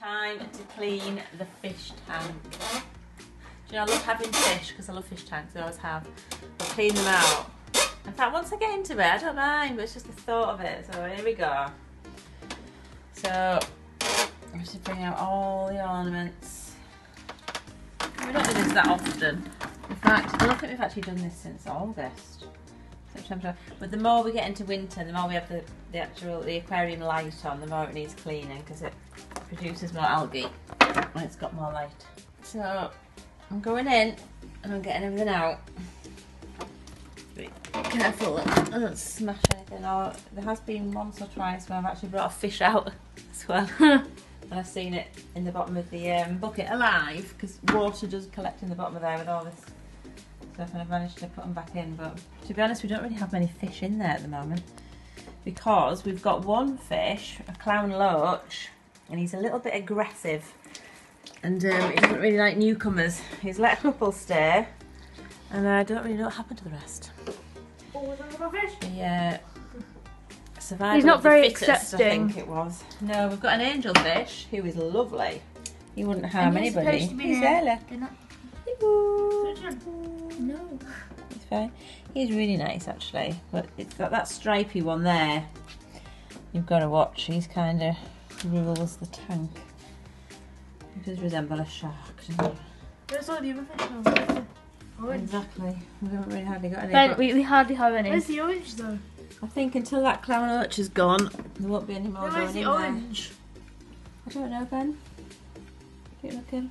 Time to clean the fish tank. Do you know, I love having fish because I love fish tanks, I always have. I'll clean them out. In fact, once I get into it, I don't mind, but it's just the thought of it. So here we go. So I should bring out all the ornaments. We don't do this that often. In fact, I don't think we've actually done this since August. September. But the more we get into winter, the more we have the aquarium light on, the more it needs cleaning because it produces more algae when it's got more light. So I'm going in and I'm getting everything out. Be careful that it doesn't smash anything. Or there has been once or twice where I've actually brought a fish out as well. And I've seen it in the bottom of the bucket alive, because water does collect in the bottom of there with all this stuff, and I've managed to put them back in. But to be honest, we don't really have many fish in there at the moment because we've got one fish, a clown loach, and he's a little bit aggressive, and he doesn't really like newcomers. He's let a couple stay, and I don't really know what happened to the rest. What was that about fish? Yeah. He's not very fittest, accepting. I think it was. No, we've got an angelfish who is lovely. He wouldn't harm anybody. He's there. No, he's fine. He's really nice actually, but it's got that stripy one there. You've got to watch. He's kind of rules the tank. He does resemble a shark. There's all the other fish. Exactly. We haven't really hardly got any. Ben, we hardly have any. Where's the orange though? I think until that clown loach is gone, there won't be any more going in there. Where's the orange? I don't know, Ben. Keep looking.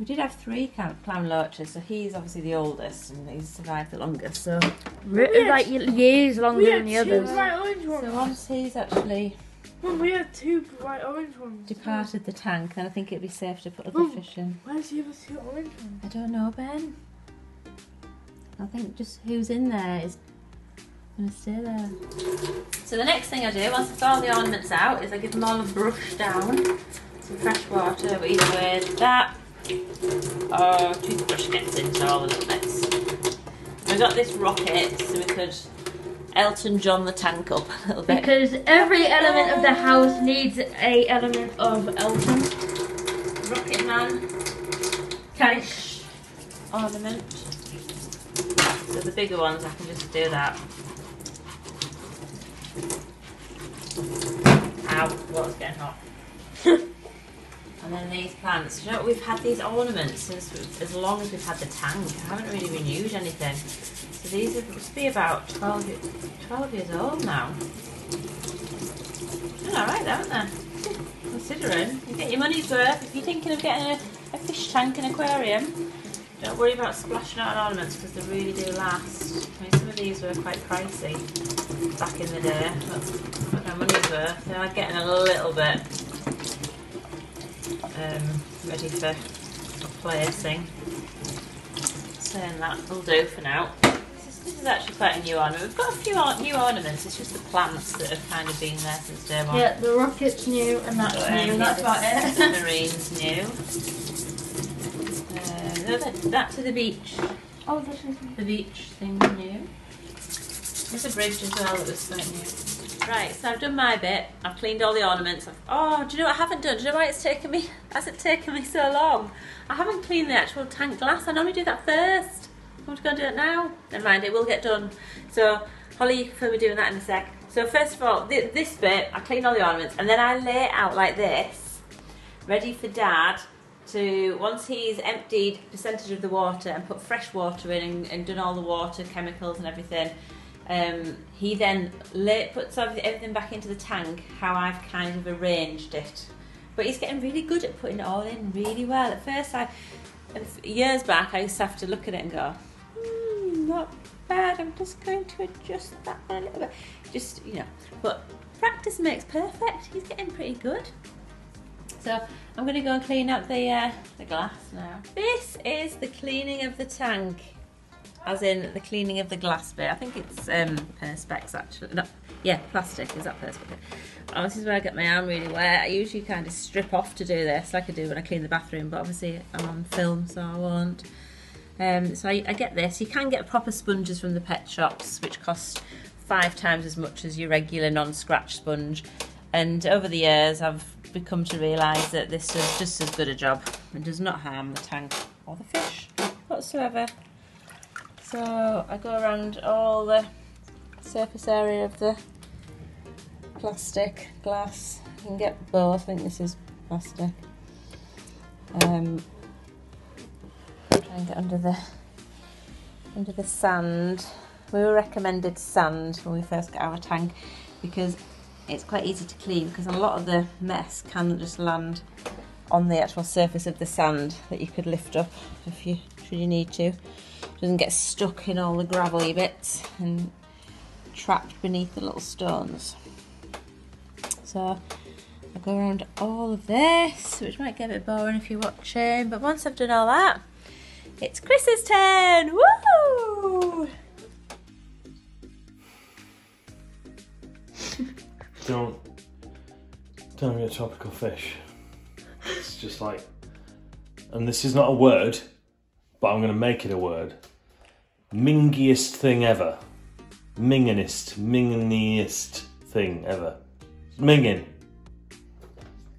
We did have 3 clown loaches, so he's obviously the oldest and he's survived the longest. So like years longer than the others. We had 2 bright orange ones. So once he's actually, Mum, we had 2 bright orange ones. Departed the tank, then I think it'd be safe to put other fish in. Where's the other 2 orange ones? I don't know, Ben. I think just who's in there is. I'm gonna stay there. So the next thing I do, once I've got all the ornaments out, is I give them all a brush down. Some fresh water, but either way that or toothbrush gets into all the little bits. We got this rocket so we could Elton John the tank up a little bit. Because every element of the house needs a element of Elton. Rocket Man. Cash. Ornament. So the bigger ones I can just do that. Ow, water's getting hot. And then these plants. You know, we've had these ornaments since as long as we've had the tank. I haven't really renewed anything. So these must be about 12 years old now. They're alright, haven't they? Considering. You get your money's worth. If you're thinking of getting a fish tank and aquarium, don't worry about splashing out on ornaments because they really do last. I mean, some of these were quite pricey back in the day. That's what my money's worth. They are getting a little bit ready for placing. Saying that will do for now. This is actually quite a new ornament. We've got a few new ornaments. It's just the plants that have kind of been there since day one. Yeah, the rocket's new and that's new. And that's about it. The marine's new. That to the beach. Oh, this is new. The beach thing new. There's a bridge as well that was quite new. Right, so I've done my bit. I've cleaned all the ornaments. Oh, do you know what I haven't done? Do you know why it's taken me? Hasn't taken me so long? I haven't cleaned the actual tank glass. I normally do that first. I'm just going to do it now. Never mind, it will get done. So Holly, you can film me doing that in a sec. So first of all, this bit, I clean all the ornaments, and then I lay it out like this, ready for Dad. To once he's emptied a percentage of the water and put fresh water in and done all the water chemicals and everything, he then puts everything back into the tank how I've kind of arranged it. But he's getting really good at putting it all in really well. At first, years back, I used to have to look at it and go, not bad. I'm just going to adjust that one a little bit, just you know. But practice makes perfect. He's getting pretty good. So I'm going to go and clean up the glass now. This is the cleaning of the tank, as in the cleaning of the glass bit. I think it's perspex actually. No, yeah, plastic. Is that perspex? Oh, this is where I get my arm really wet. I usually kind of strip off to do this, like I do when I clean the bathroom, but obviously I'm on film, so I won't. So I get this. You can get proper sponges from the pet shops, which cost 5 times as much as your regular non-scratch sponge. And over the years, I've become to realise that this does just as good a job and does not harm the tank or the fish whatsoever. So I go around all the surface area of the plastic, glass. You can get both. I think this is plastic. Try and get under the sand. We were recommended sand when we first got our tank because it's quite easy to clean, because a lot of the mess can just land on the actual surface of the sand that you could lift up if you should you need to. It doesn't get stuck in all the gravelly bits and trapped beneath the little stones. So I go around all of this, which might get a bit boring if you're watching, but once I've done all that, it's Chris's turn! Woo! Don't be a tropical fish. It's just like, and this is not a word, but I'm going to make it a word. Mingiest thing ever. Mingiest thing ever. Minging.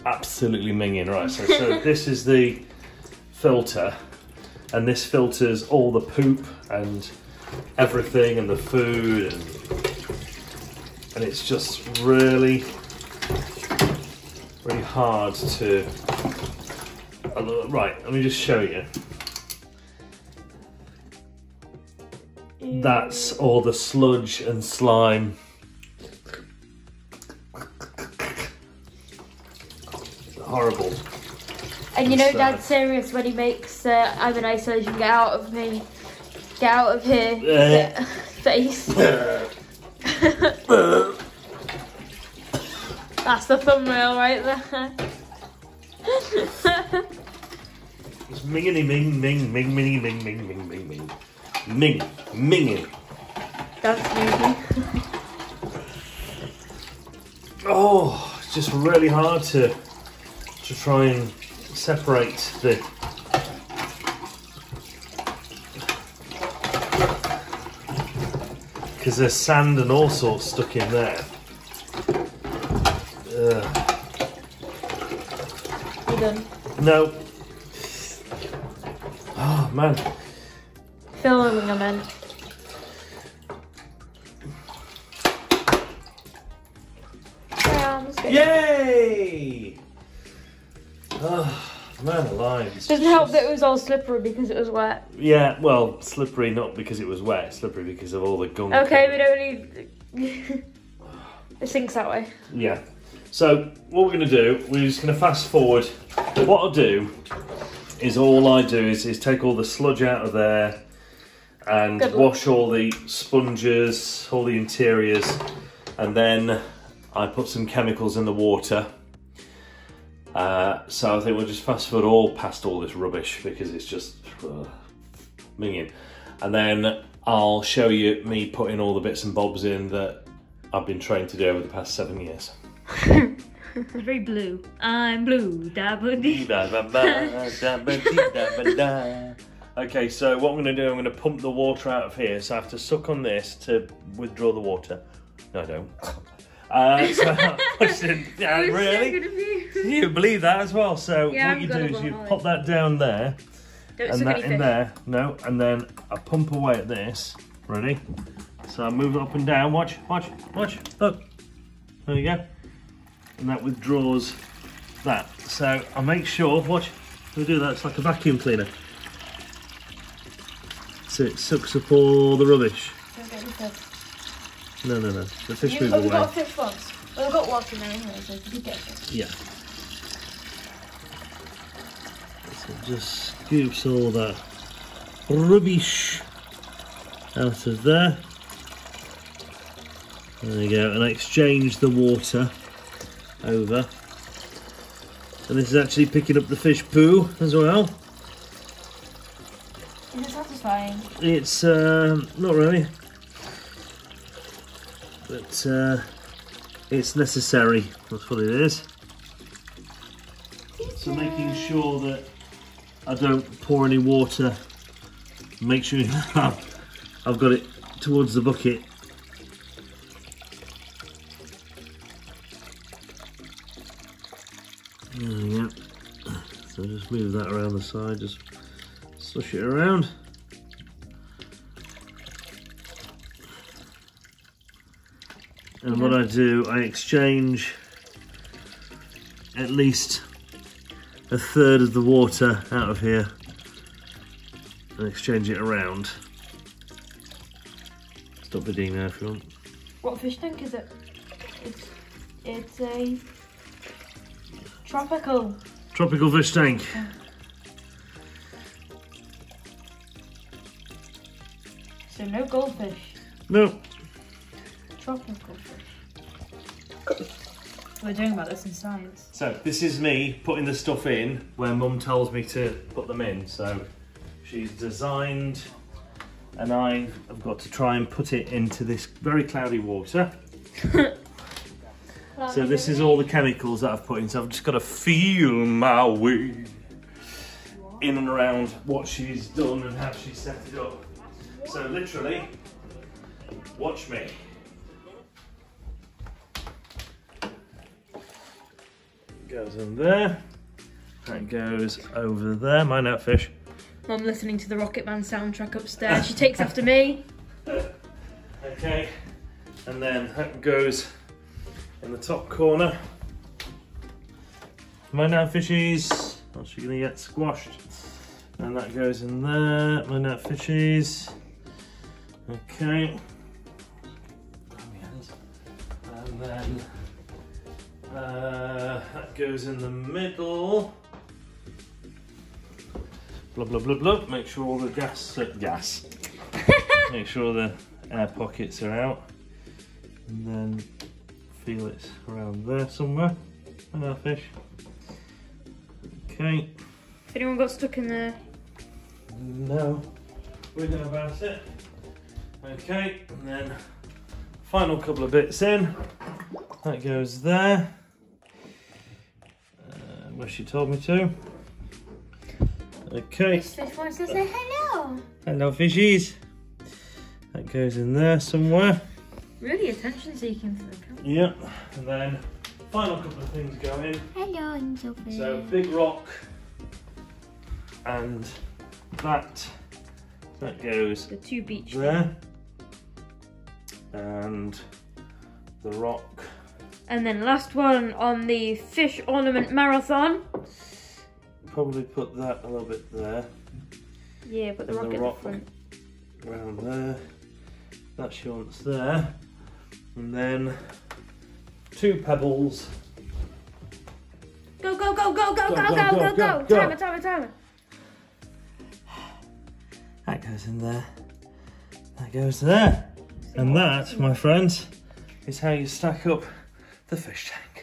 Absolutely minging. Right, so this is the filter. And this filters all the poop and everything and the food, and it's just really hard to... Right, let me just show you. That's all the sludge and slime. Horrible. And you know Dad's serious when he makes I'm in isolation, get out of me, get out of here, face. That's the thumbnail right there. It's mingity ming ming ming ming ming ming ming ming ming ming minging. That's minging. Oh, it's just really hard to try and separate the... because there's sand and all sorts stuck in there. You done? No. Oh man. Filming them in. Yay! Oh, man alive. It doesn't help that it was all slippery because it was wet. Yeah, well, slippery not because it was wet, slippery because of all the gunk. Okay, we don't need... It sinks that way. Yeah. So, what we're going to do, we're just going to fast forward. What I'll do is all I do is take all the sludge out of there and wash all the sponges, all the interiors, and then I put some chemicals in the water. So I think we'll just fast forward all past all this rubbish because it's just minging. And then I'll show you me putting all the bits and bobs in that I've been trained to do over the past 7 years. It's very blue. I'm blue. Okay, so what I'm going to do, I'm going to pump the water out of here. So I have to suck on this to withdraw the water. No, I don't. Really? You believe that as well? So yeah, what you do is you pop that down there, and that in there. No, and then I pump away at this. Ready? So I move it up and down. Watch, watch, watch. Look. There you go. And that withdraws that. So I make sure. Watch. We do that. It's like a vacuum cleaner. So it sucks up all the rubbish. No, no, no. The fish move away. We've got fish box. Well, we've got water in there anyway, so you can get it. Yeah. So it just scoops all that rubbish out of there. There you go. And I exchange the water over. And this is actually picking up the fish poo as well. Is it satisfying? It's not really. But it's necessary, that's what it is. So making sure that I don't pour any water, make sure I've got it towards the bucket. There we go. So just move that around the side, just swish it around. And what I do, I exchange at least a third of the water out of here and exchange it around. Stop the ding now if you want. What fish tank is it? It's a tropical fish tank. So no goldfish? No. Tropical fish. We're doing about this in science. So this is me putting the stuff in where Mum tells me to put them in. So she's designed, and I've got to try and put it into this very cloudy water. So this is all the chemicals that I've put in. So I've just got to feel my way in and around what she's done and how she set it up. So literally, watch me. Goes in there. That goes over there. Mind that fish. Mum listening to the Rocket Man soundtrack upstairs. She takes after me. Okay. And then that goes in the top corner. Mind that fishies. Else you're gonna get squashed. And that goes in there. Mind that fishies. Okay. And then that goes in the middle. Blah blah blah blah. Make sure all the gas. Make sure the air pockets are out, and then feel it's around there somewhere. And our fish. Okay. If anyone got stuck in there, no, we know about it. Okay, and then final couple of bits in. That goes there. Where she told me to. Okay. This fish wants to say hello. Hello, fishies. That goes in there somewhere. Really attention-seeking for the camera. Yep. And then final couple of things go in. Hello, Angel. So big rock and that goes. The two beach there. And the rock. And then last one on the fish ornament marathon. Probably put that a little bit there. Yeah, put the rock in the front. Around there. That she wants there. And then two pebbles. Go, go, go, go, go, go, go, go, go, go, go. Timer, timer, timer. That goes in there. That goes there. And that, my friends, is how you stack up the fish tank.